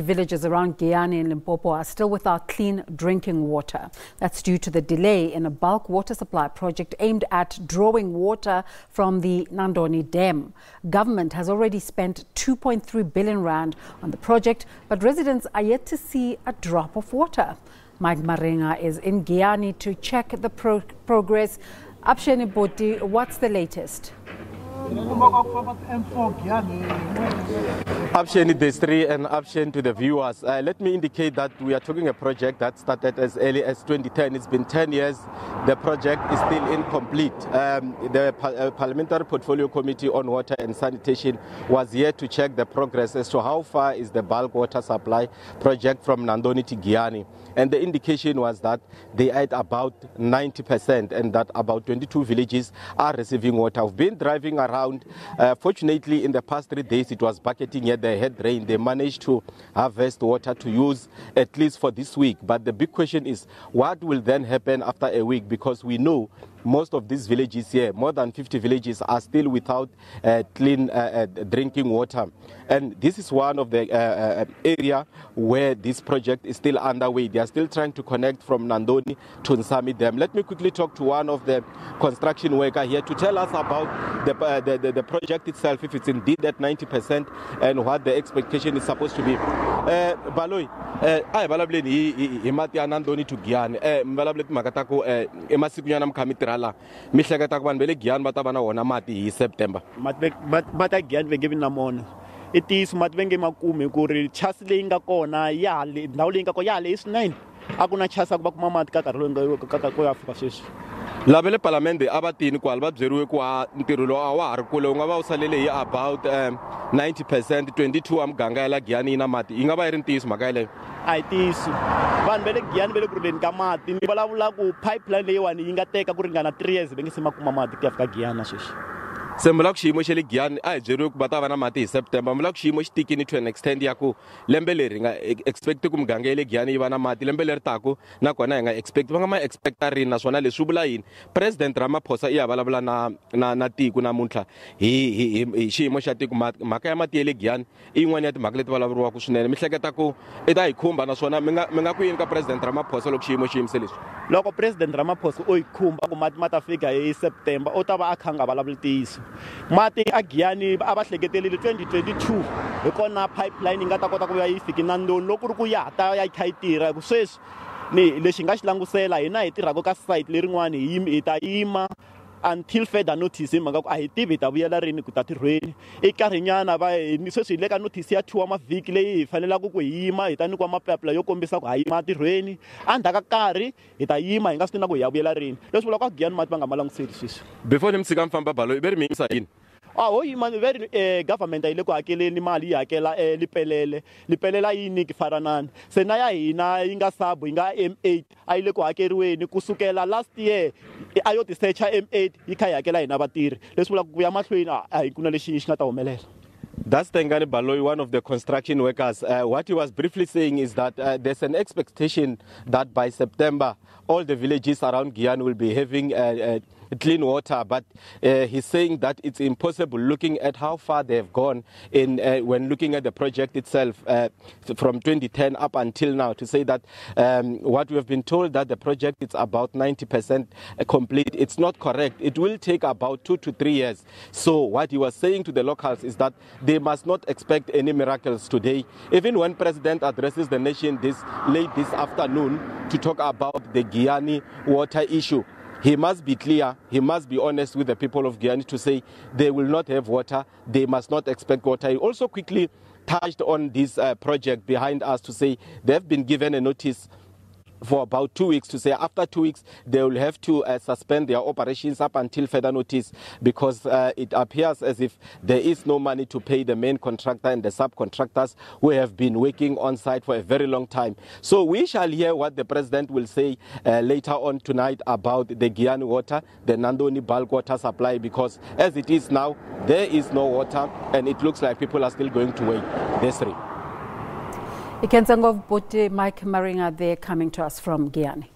Villages around Giyani and Limpopo are still without clean drinking water. That's due to the delay in a bulk water supply project aimed at drawing water from the Nandoni Dam. Government has already spent 2.3 billion rand on the project, but residents are yet to see a drop of water. Mike Maringa is in Giyani to check the progress. Apsheni Boti, what's the latest? Apsheni Destri and Apsheni to the viewers. Let me indicate that we are talking a project that started as early as 2010. It's been 10 years. The project is still incomplete. The Parliamentary Portfolio Committee on Water and Sanitation was here to check the progress as to how far is the bulk water supply project from Nandoni to Giyani. And the indication was that they are at about 90% and that about 22 villages are receiving water. I've been driving around. Fortunately, in the past 3 days, it was bucketing at the head rain. They managed to harvest water to use at least for this week. But the big question is, what will then happen after a week? Because we know most of these villages here, more than 50 villages, are still without clean drinking water. And this is one of the area where this project is still underway. They are still trying to connect from Nandoni to Nsami Dam. Let me quickly talk to one of the construction workers here to tell us about the project itself, if it's indeed at 90% and what the expectation is supposed to be. Baloyi, I balabile ni imati anandoni to Giyani. Balabile makatako emasikunyana mkamitra. September. But again, we giving them on. It is Matwenge Makumi Kuri Chaslinga Kona Yali Naulinga Koyali is 9. Akuna Chasak Bakmama Katarunga Kakakoyafish. Labele Parliament the Abatin Kualbab Zeruqua Ntirulawar Kulonga Salele about 90%, 22 am Gangala Giyani Namati. Ingabarentis Magale. It is one very Gianbel Gruden Gamat in Balavulaku pipeline and Ingateka Gurangana 3 years, Bengismakumamat Kafka Gianashish. Semblakshi Mosheli Giyani, I Jeruk Batavana Mati, September, Mlakshi Mosh Tikini to an extent Yaku, Lembeleringa, expectum Gangele Giyani Ivana Mati, Lembeler Taku, Nakonanga, expect Wangama expectari Nationale Sublain, President Ramaphosa Iabalabla Nati Kunamunta, he Moshatik Makamati Giyani, Iwanet Magletwalakushne, Mishakataku, Edai Kumba Nasona, Mengakuinka President Ramaphosa Lokshi Moshim Selis. Local President Ramaphosa Oi Kumba Matmatafiga is September, Ottawa Akanga Balabilities. Mati Giyani abahleketeli 2022 ikona pipeline nga ta kota ku ya ifiki Nandoni ku ya ta ya khayitira ku sweswi ni lexi nga xi langusela hina hi tirhaka ka site lerin'wani hi ta yima until further notice mhaka ku a hi tivi ta vuyela rini ku ta tirhweni ikarhinyana va ni sweswi hi le ka notice ya 2 mavhiki leyi hi fanelaka ku yima hi ta nikiwa mapapila yo kombisa ku a yima tirhweni andhaka karhi hi ta yima hi nga swi tivi na ku hi ya vuyela rini leswi vulaka ku Giyani mati va nga ma langutiseli sweswi before ni mi tshika mi famba Baloyi veri mi yimisa yini. Government ayileko hakeleni mali yakela lipelele yiniki faranani senaya hina inga sabu inga M8 ayileko hakeriweni kusukela last year ayo tisecha M8 yikhayakela hina vatirhi leswi vula ku ya mahlweni a hi kuna lexi xi nga ta humelela. That's Tengani Baloyi, one of the construction workers. What he was briefly saying is that there's an expectation that by September, all the villages around Giyani will be having clean water. But he's saying that it's impossible looking at how far they've gone in when looking at the project itself from 2010 up until now, to say that what we have been told that the project is about 90% complete. It's not correct. It will take about 2 to 3 years. So what he was saying to the locals is that they must not expect any miracles today. Even when President addresses the nation late this afternoon to talk about the Giyani water issue, he must be clear, he must be honest with the people of Giyani to say they will not have water, they must not expect water. He also quickly touched on this project behind us to say they've been given a notice for about 2 weeks to say after 2 weeks they will have to suspend their operations up until further notice, because it appears as if there is no money to pay the main contractor and the subcontractors who have been working on site for a very long time. So we shall hear what the president will say later on tonight about the Giyani water, the Nandoni bulk water supply, because as it is now there is no water and it looks like people are still going to wait. Desri. Ikenzangov Bote, Mike Maringa, they're coming to us from Giyani.